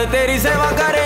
तेरी सेवा करे।